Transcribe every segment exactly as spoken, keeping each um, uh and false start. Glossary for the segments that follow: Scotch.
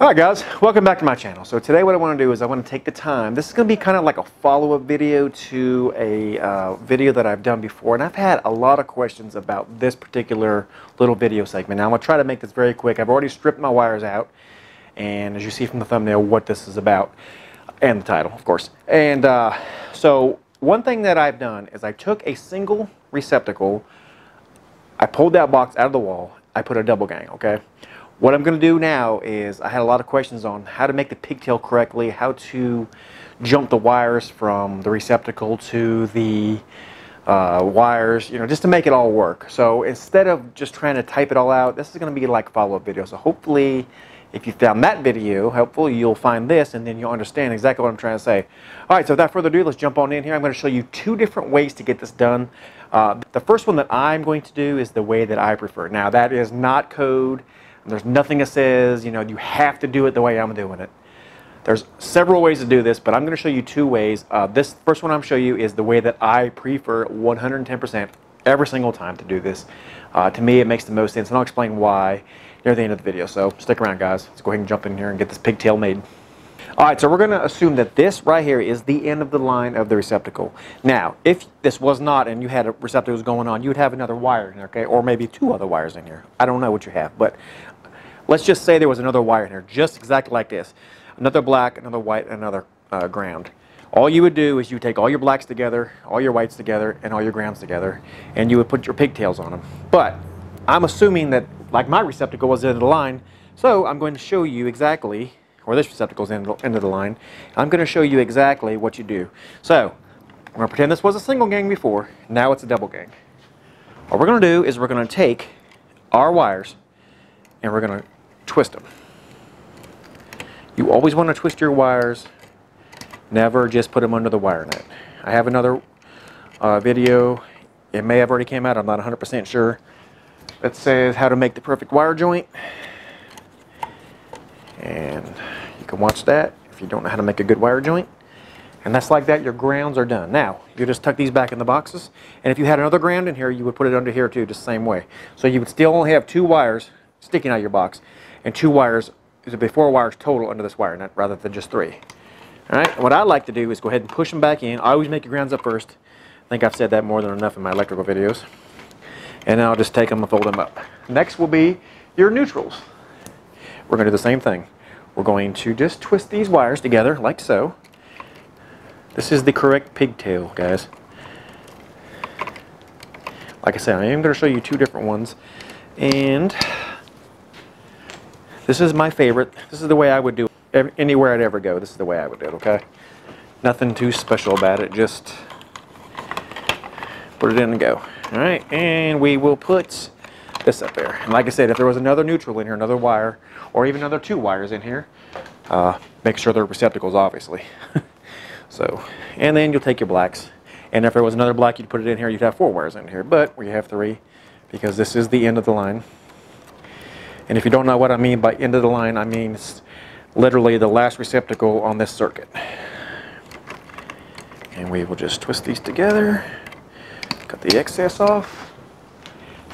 Alright guys, welcome back to my channel. So today what I want to do is I want to take the time. This is going to be kind of like a follow-up video to a uh, video that I've done before. And I've had a lot of questions about this particular little video segment. Now I'm going to try to make this very quick. I've already stripped my wires out. And as you see from the thumbnail what this is about. And the title, of course. And uh, so one thing that I've done is I took a single receptacle. I pulled that box out of the wall. I put a double gang, okay? What I'm going to do now is I had a lot of questions on how to make the pigtail correctly, how to jump the wires from the receptacle to the uh, wires, you know, just to make it all work. So instead of just trying to type it all out, this is going to be like a follow-up video. So hopefully if you found that video helpful, you'll find this and then you'll understand exactly what I'm trying to say. All right, so without further ado, let's jump on in here. I'm going to show you two different ways to get this done. Uh, the first one that I'm going to do is the way that I prefer. Now that is not code. There's nothing that says, you know, you have to do it the way I'm doing it. There's several ways to do this, but I'm going to show you two ways. Uh, this first one I'm going to show you is the way that I prefer one hundred ten percent every single time to do this. Uh, to me, it makes the most sense, and I'll explain why near the end of the video. So stick around, guys. Let's go ahead and jump in here and get this pigtail made. All right, so we're going to assume that this right here is the end of the line of the receptacle. Now, if this was not and you had a receptacle going on, you would have another wire in there, okay? Or maybe two other wires in here. I don't know what you have, but let's just say there was another wire in here, just exactly like this. Another black, another white, another uh, ground. All you would do is you take all your blacks together, all your whites together, and all your grounds together, and you would put your pigtails on them. But I'm assuming that, like my receptacle was the end of the line, so I'm going to show you exactly, or this receptacle is the end of the line, I'm going to show you exactly what you do. So, we're going to pretend this was a single gang before, now it's a double gang. What we're going to do is we're going to take our wires, and we're going to twist them. You always want to twist your wires. Never just put them under the wire net. I have another uh, video. It may have already came out. I'm not one hundred percent sure. It says how to make the perfect wire joint. And you can watch that if you don't know how to make a good wire joint. And that's like that. Your grounds are done. Now, you just tuck these back in the boxes. And if you had another ground in here, you would put it under here too, just the same way. So you would still only have two wires sticking out of your box, and two wires, it would be four wires total under this wire net rather than just three. All right, what I like to do is go ahead and push them back in. I always make your grounds up first. I think I've said that more than enough in my electrical videos. And then I'll just take them and fold them up. Next will be your neutrals. We're going to do the same thing. We're going to just twist these wires together like so. This is the correct pigtail, guys. Like I said, I am going to show you two different ones. And this is my favorite. This is the way I would do it. Anywhere I'd ever go, this is the way I would do it, okay? Nothing too special about it. Just put it in and go. All right, and we will put this up there. And like I said, if there was another neutral in here, another wire, or even another two wires in here, uh, make sure they're receptacles, obviously. So, and then you'll take your blacks. And if there was another black, you'd put it in here. You'd have four wires in here, but we have three because this is the end of the line. And if you don't know what I mean by end of the line, I mean it's literally the last receptacle on this circuit. And we will just twist these together, cut the excess off,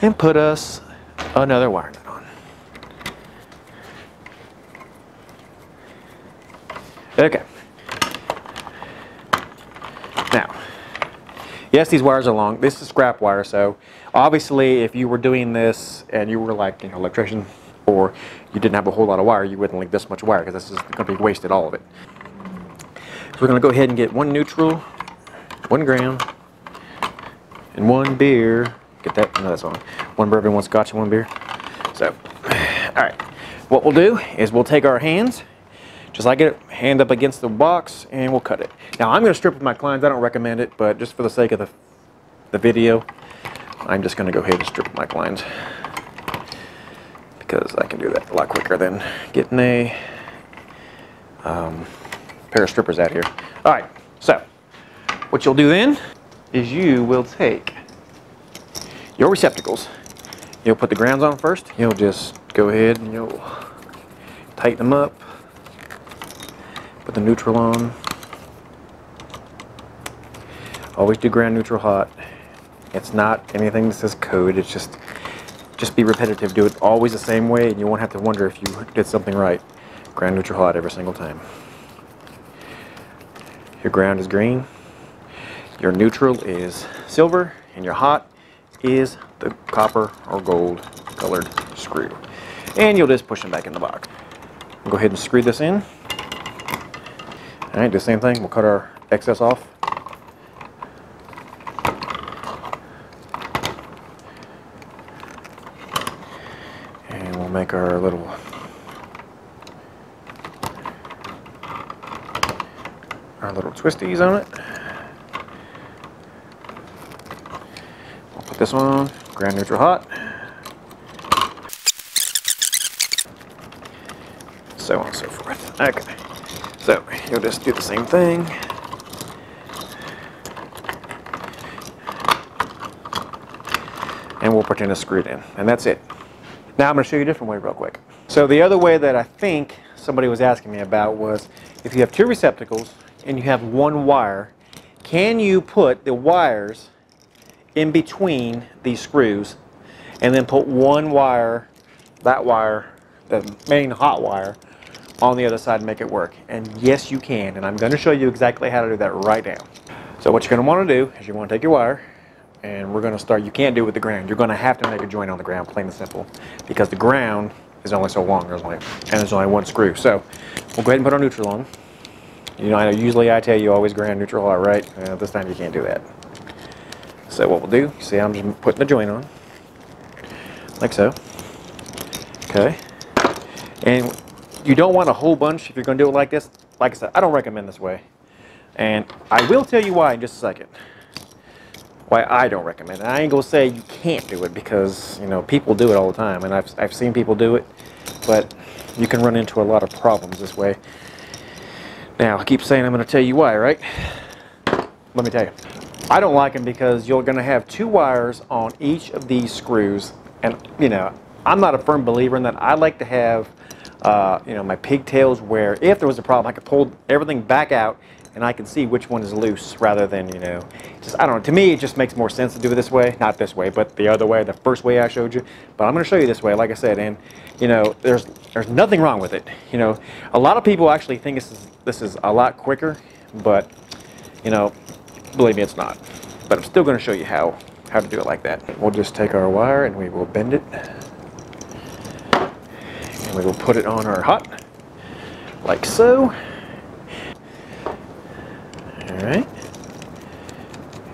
and put us another wire nut on. Okay. Now, yes, these wires are long. This is scrap wire, so obviously if you were doing this and you were like, you know, electrician, or you didn't have a whole lot of wire, you wouldn't leave this much wire because this is going to be wasted, all of it. So we're going to go ahead and get one neutral, one ground, and one beer. Get that? No, that's on. One bourbon, one scotch, and one beer. So, all right. What we'll do is we'll take our hands, just like it, hand up against the box, and we'll cut it. Now, I'm going to strip with my clients. I don't recommend it, but just for the sake of the, the video, I'm just going to go ahead and strip with my clients, because I can do that a lot quicker than getting a um, pair of strippers out here. All right, so what you'll do then is you will take your receptacles. You'll put the grounds on first. You'll just go ahead and you'll tighten them up, put the neutral on. Always do ground, neutral, hot. It's not anything that says code. It's just just be repetitive. Do it always the same way, and you won't have to wonder if you did something right. Ground neutral hot every single time. Your ground is green, your neutral is silver, and your hot is the copper or gold colored screw. And you'll just push them back in the box. We'll go ahead and screw this in. All right, do the same thing. We'll cut our excess off. And we'll make our little our little twisties on it. We'll put this on, ground neutral hot. So on and so forth. Okay. So you'll just do the same thing. And we'll pretend it's screwed in. And that's it. Now I'm going to show you a different way real quick. So the other way that I think somebody was asking me about was, if you have two receptacles and you have one wire, can you put the wires in between these screws and then put one wire, that wire, the main hot wire, on the other side and make it work? And yes, you can, and I'm going to show you exactly how to do that right now. So what you're going to want to do is you want to take your wire, and we're going to start. You can't do it with the ground. You're going to have to make a joint on the ground, plain and simple, because the ground is only so long, there's only, and there's only one screw. So we'll go ahead and put our neutral on. You know, I know usually I tell you always ground neutral hot, right? Uh, this time you can't do that. So what we'll do, you see I'm just putting the joint on, like so. Okay. And you don't want a whole bunch if you're going to do it like this. Like I said, I don't recommend this way. And I will tell you why in just a second. Why I don't recommend it. I ain't going to say you can't do it because, you know, people do it all the time. And I've, I've seen people do it. But you can run into a lot of problems this way. Now, I keep saying I'm going to tell you why, right? Let me tell you. I don't like them because you're going to have two wires on each of these screws. And, you know, I'm not a firm believer in that. I like to have... Uh, you know, my pigtails, where if there was a problem I could pull everything back out and I can see which one is loose, rather than, you know, just, I don't know, to me it just makes more sense to do it this way, not this way, but the other way, the first way I showed you. But I'm going to show you this way, like I said, and you know, there's there's nothing wrong with it. You know, a lot of people actually think this is this is a lot quicker, but you know, believe me, it's not. But I'm still going to show you how how to do it like that. We'll just take our wire and we will bend it. We will put it on our hot, like so. All right,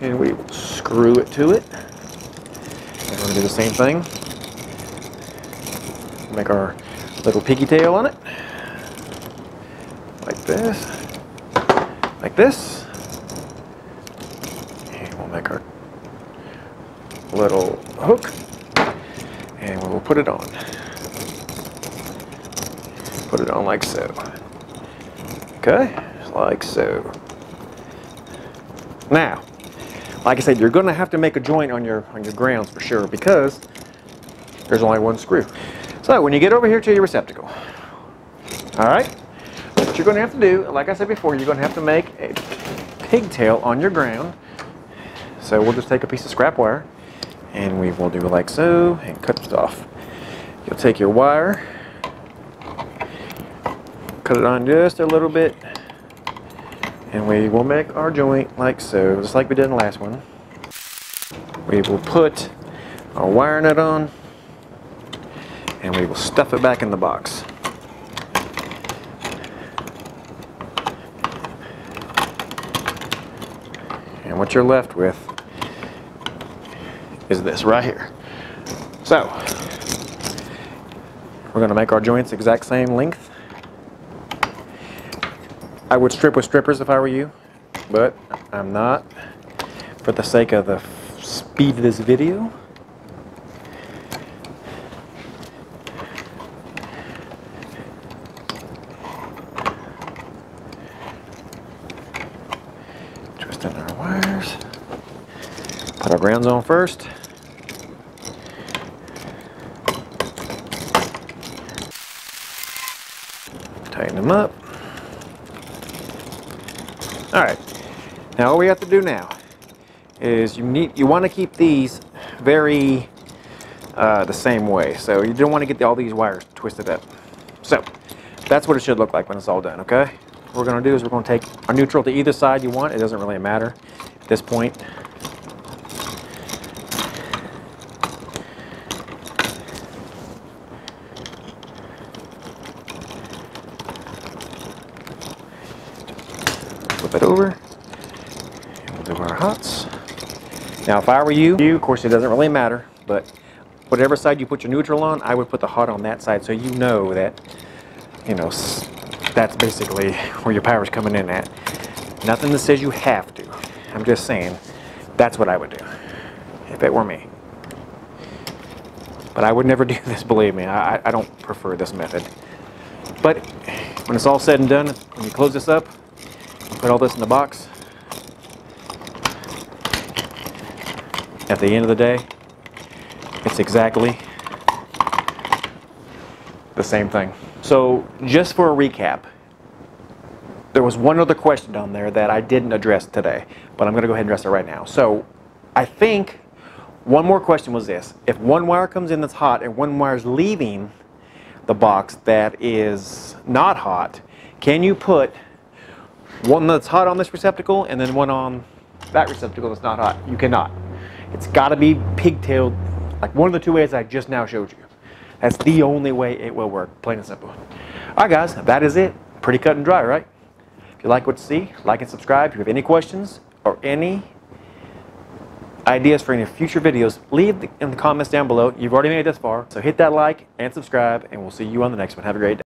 and we will screw it to it. And we're gonna do the same thing. Make our little piggy tail on it, like this, like this. And we'll make our little hook, and we will put it on. Put it on like so. Okay, like so. Now, like I said, you're going to have to make a joint on your on your grounds for sure, because there's only one screw. So when you get over here to your receptacle, all right, what you're going to have to do, like I said before, you're going to have to make a pigtail on your ground. So we'll just take a piece of scrap wire, and we will do like so, and cut it off. You'll take your wire. Cut it on just a little bit, and we will make our joint like so, just like we did in the last one. We will put our wire nut on, and we will stuff it back in the box. And what you're left with is this right here. So we're going to make our joints exact same length. I would strip with strippers if I were you, but I'm not. For the sake of the speed of this video, twisting our wires. Put our grounds on first. Tighten them up. All right, now what we have to do now is you need you want to keep these very uh, the same way, so you don't want to get all these wires twisted up. So That's what it should look like when it's all done, okay? What we're gonna do is we're gonna take our neutral to either side you want. It doesn't really matter at this point. Flip it over. We'll do our hots. Now, if I were you, you, of course, it doesn't really matter, but whatever side you put your neutral on, I would put the hot on that side so you know that, you know, that's basically where your power's coming in at. Nothing that says you have to. I'm just saying that's what I would do if it were me. But I would never do this, believe me. I, I don't prefer this method. But when it's all said and done, when you close this up, put all this in the box. At the end of the day, it's exactly the same thing. So just for a recap, there was one other question down there that I didn't address today, but I'm going to go ahead and address it right now. So I think one more question was this. If one wire comes in that's hot and one wire is leaving the box that is not hot, can you put one that's hot on this receptacle and then one on that receptacle that's not hot? You cannot. It's got to be pigtailed like one of the two ways I just now showed you. That's the only way it will work, plain and simple. All right, guys, that is it. Pretty cut and dry, right? If you like what you see, like and subscribe. If you have any questions or any ideas for any future videos, leave in the comments down below. You've already made it this far, so hit that like and subscribe, and we'll see you on the next one. Have a great day.